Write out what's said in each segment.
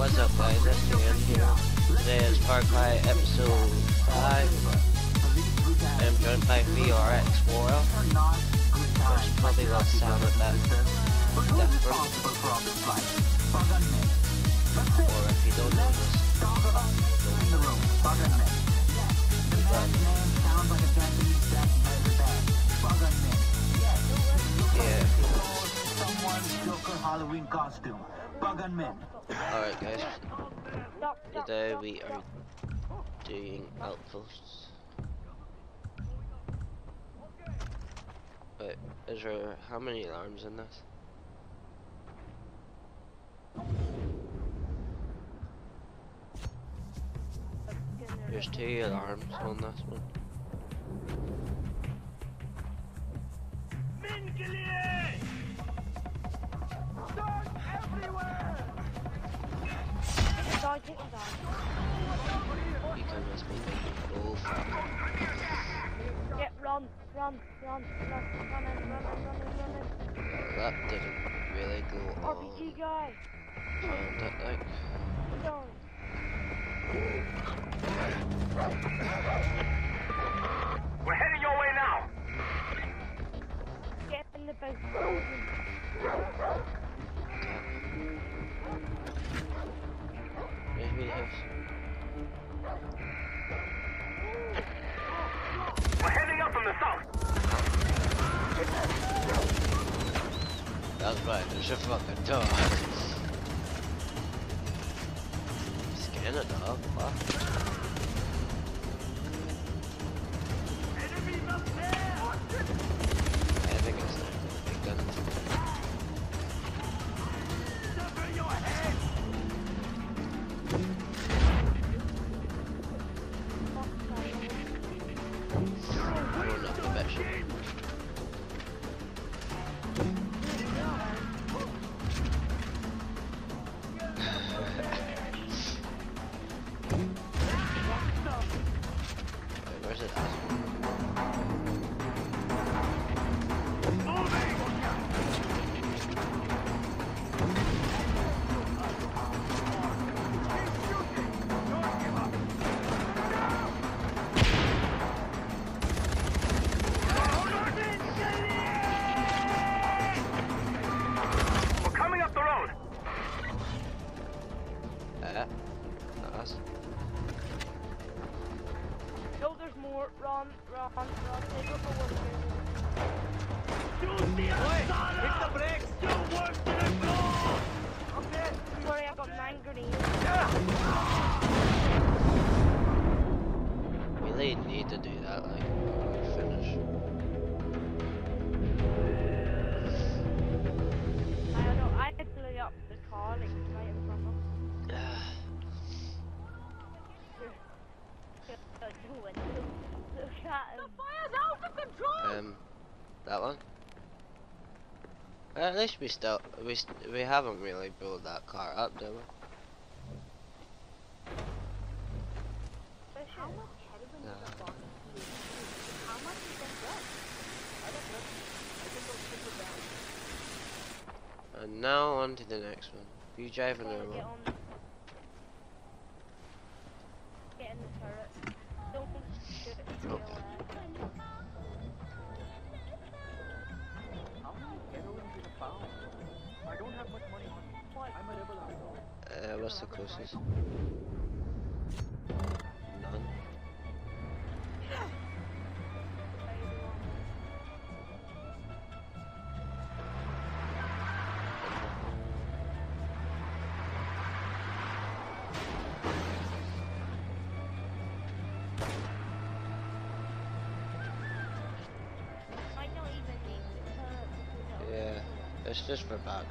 What's up, guys? That's me, I'm here. Today is Park High Episode 5. I'm joined by VRX ROYAL. There's probably a lot of sound with that first. Or if you don't know this, Halloween costume, Pugan men. Alright, guys, today we are doing outposts. But is there how many alarms in this? There's 2 alarms on this one. You can just be making all fun. Yep, run. That didn't really go on. RPG guy. Found that like. No. We're heading your way now. Get in the boat. We're heading up from the south. That's right, there's a fucking dog. Scared a dog, fuck. Enemies up there! I think it's there. Big guns. That one. At least we haven't really built that car up, do we? No. And now on to the next one. You driving there, man? Get in the turret. Don't shoot it. Okay. I don't have much money on me. I'm a level out. What's the closest? None. It's just for backup.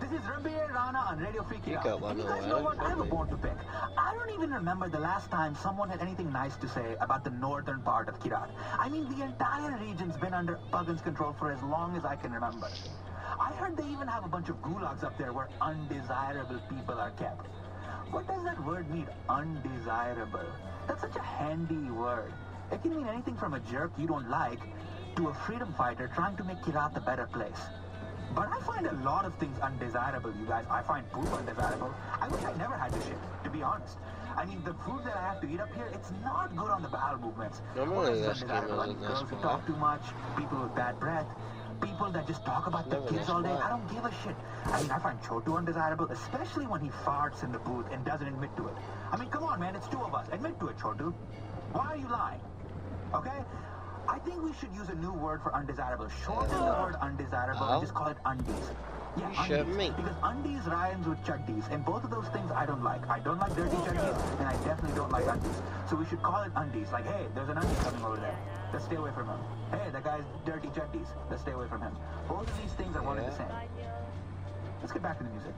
This is Rabir Rana on Radio Free Kirat. You got one over there. I'm born to pick. I don't even remember the last time someone had anything nice to say about the northern part of Kirat. I mean, the entire region's been under Pugins' control for as long as I can remember. I heard they even have a bunch of gulags up there where undesirable people are kept. What does that word mean, undesirable? That's such a handy word. It can mean anything from a jerk you don't like to a freedom fighter trying to make Kirat a better place. But I find a lot of things undesirable, you guys. I find poop undesirable. I wish I never had to shit, to be honest. I mean, the food that I have to eat up here, it's not good on the bowel movements. Normally that's undesirable. Like girls who talk too much, people with bad breath, people that just talk about their kids all day. I don't give a shit. I mean, I find Chotu undesirable, especially when he farts in the booth and doesn't admit to it. I mean, come on, man, it's two of us. Admit to it, Chotu. Why are you lying? Okay? I think we should use a new word for undesirable. Shorten the word undesirable and just call it undies. Yeah, undies. Because undies rhymes with chuddies, and both of those things I don't like. I don't like dirty chuddies, and I definitely don't like undies. So we should call it undies. Like, hey, there's an undie coming over there. Let's stay away from him. Hey, that guy's dirty chuddies. Let's stay away from him. Both of these things are one and the same. Let's get back to the music.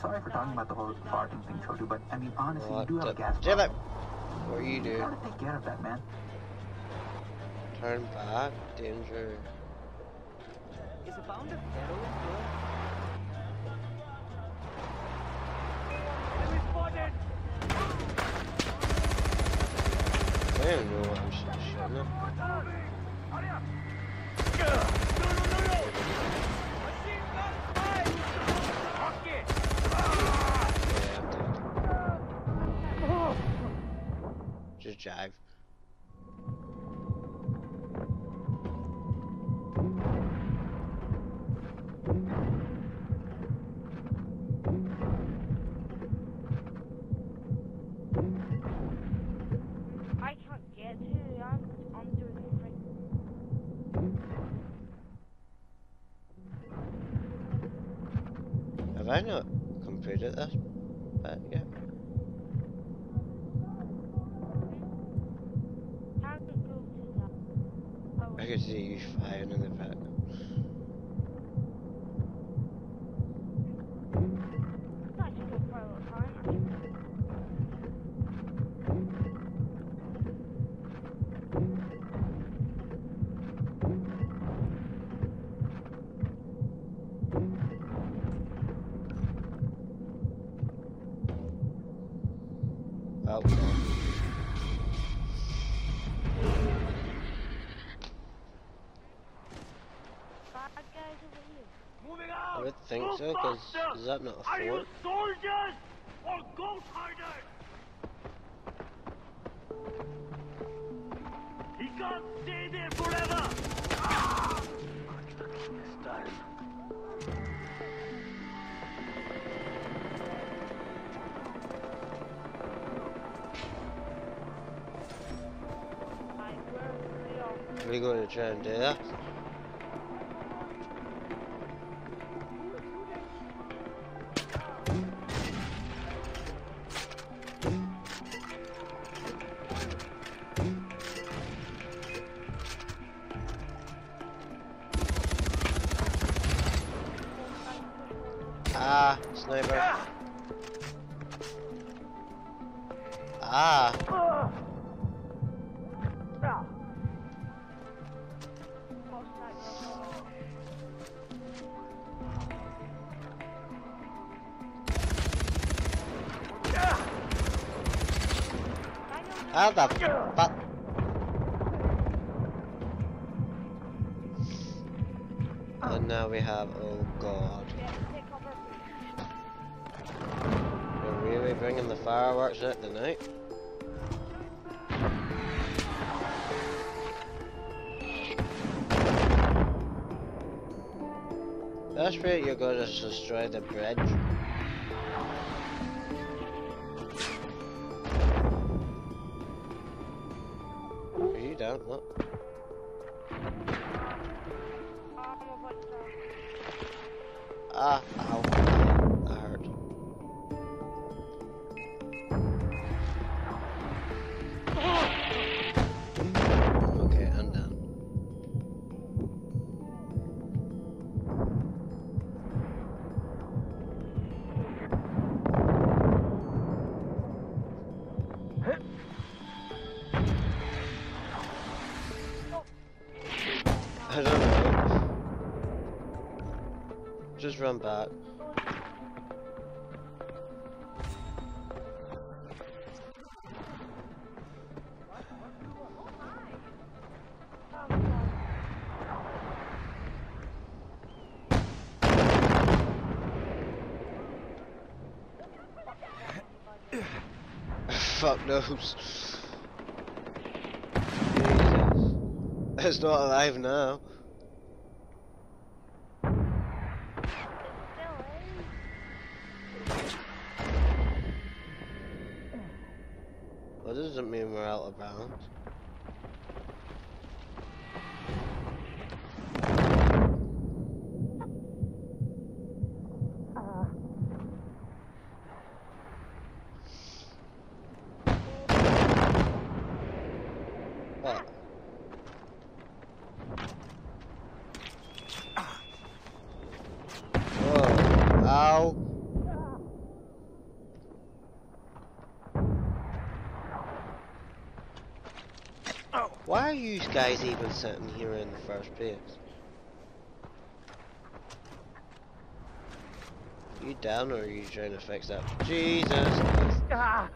Sorry for talking about the whole farting thing, Chotu, but I mean, honestly, you do have a gas problem. What you do? You gotta take care of that, man. Turn back, danger. Is a bound of heroin good? Enemy spotted! I don't know what I'm shooting at. Hurry up! No! Machine gun fire! Okay! Yeah, I'm dead. Just jive. I not completed this, but yeah. I can see you firing in the back. So, cause is that not a fort? Are you soldiers or ghost hiders? He can't stay there forever. Ah! Watch the king this time. We're going to try and do that. How the fuck? And now we have, oh god. We're really bringing the fireworks out tonight. That's where you're gonna destroy the bridge. What? Ah, ow. That hurt. Okay, I'm down. Just run back. fuck knows. It's not alive now. Well, that doesn't mean we're out of bounds. Why are you guys even sitting here in the first place? Are you down or are you trying to fix that? Jesus! Ow.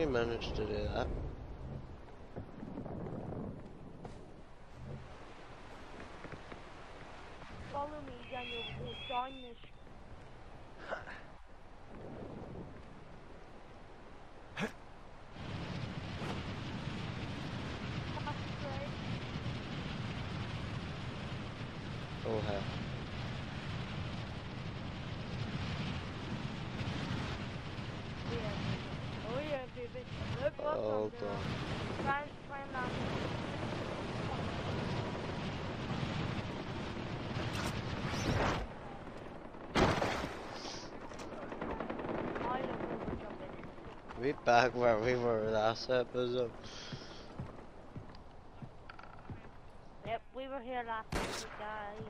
I managed to do that. Follow me, then you'll join this. Oh, hell. Oh god. We're back where we were last episode. Yep, we were here last episode, guys.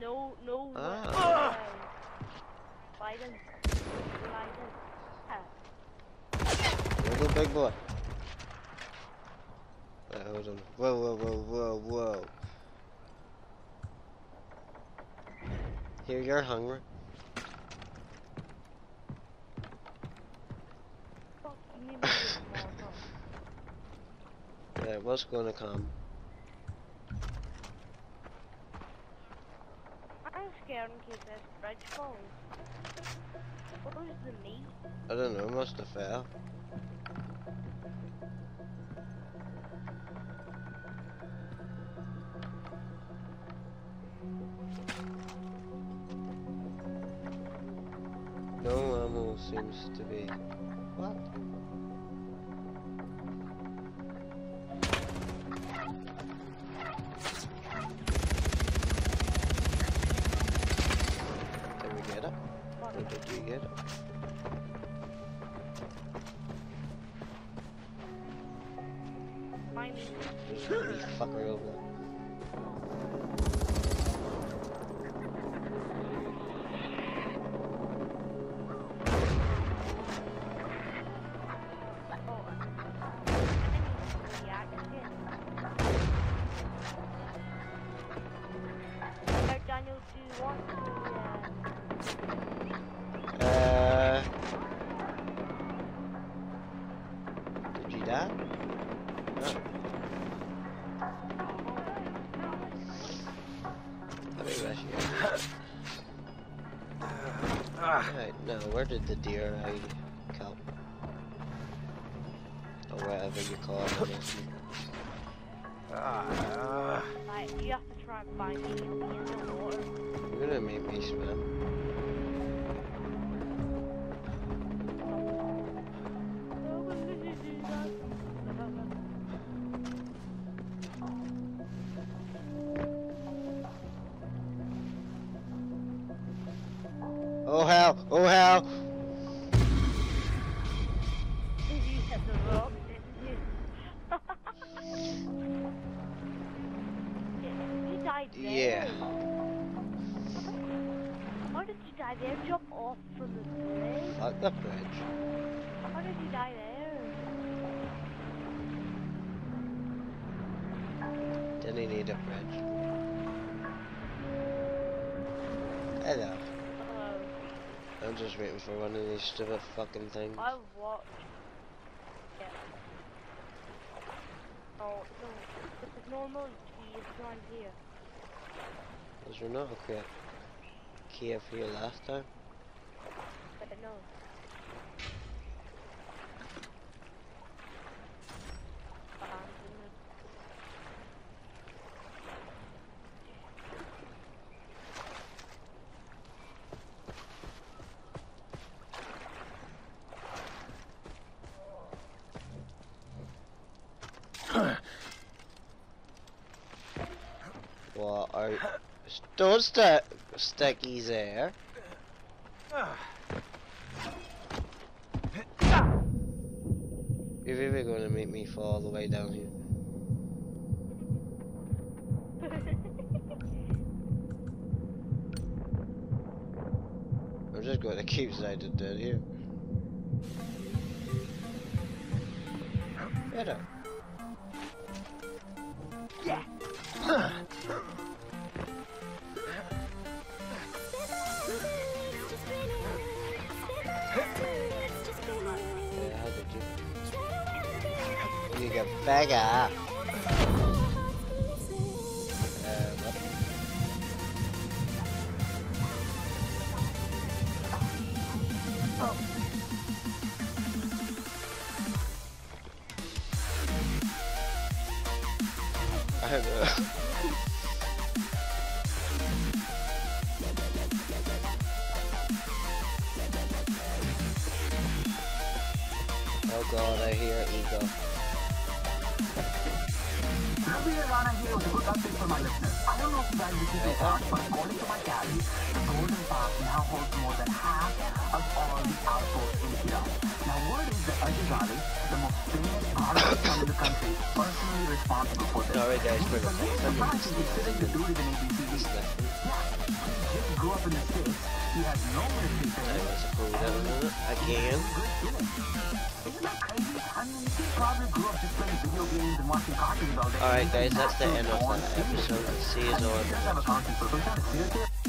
No. Ah. Biden. Little big boy. Wait, hold on. Whoa. Here, you're hungry. Yeah, what's gonna come? I'm scared in case this bridge falls. What was the meat? I don't know, must have fell. No ammo seems to be. What? Did we get it? Or did you get it? Just really fuck her over. Did you die? No. I mean, actually, right, no, where did the deer I come? Or whatever you call it. Right, you have to try and find me in the water. You're gonna make me swim. For one of these stupid fucking things. I watched. Yeah. Oh, no. It's a normal key is not here. Was there not a key up here last time? But no. Don't stickies there. You're really going to make me fall all the way down here. I'm just going to keep sliding down here. Better. Yeah. You faggot. Oh. I have oh god, I hear ego. Rabir Rana here with a good update for my listeners. I don't know if you guys received this art, but according to my tally, the golden path now holds more than half of all the outposts in Kirat. Now word is that Ajazali, the most famous artist in the country, is personally responsible for this. Sorry guys, for the surprising considering the dude is an ABCD. Yeah, he just grew up in the States. He has no military service. Again? Isn't that crazy? I mean, he probably grew up just playing video games and watching cartoons all day. Alright guys, that's the end of the episode. See you all.